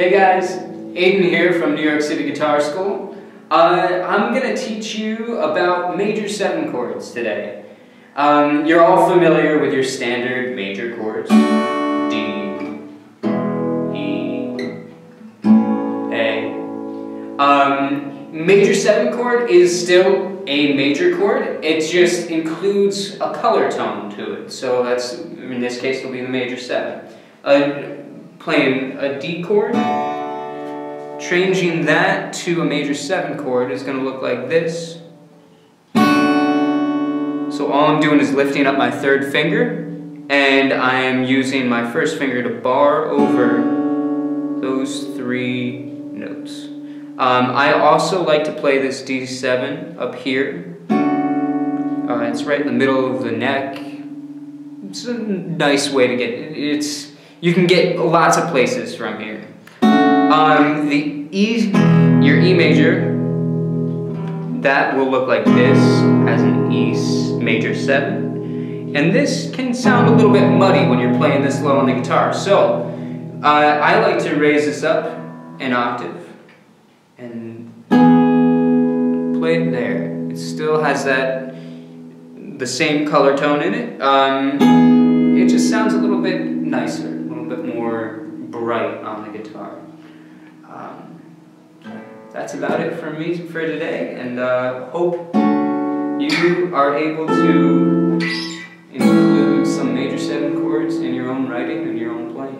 Hey guys, Aiden here from New York City Guitar School. I'm going to teach you about major 7 chords today. You're all familiar with your standard major chords. D, E, A. Major 7 chord is still a major chord. It just includes a color tone to it. So that's, in this case, it'll be the major 7. Playing a D chord, changing that to a major 7 chord is going to look like this. So all I'm doing is lifting up my third finger, and I am using my first finger to bar over those 3 notes. I also like to play this D7 up here. It's right in the middle of the neck. It's a nice way to get it. You can get lots of places from here. The E, your E major, that will look like this as an E major 7. And this can sound a little bit muddy when you're playing this low on the guitar. So I like to raise this up an octave and play it there. It still has the same color tone in it. It just sounds a little bit nicer, a little bit more bright on the guitar. That's about it for me for today, and hope you are able to include some major 7 chords in your own writing and your own playing.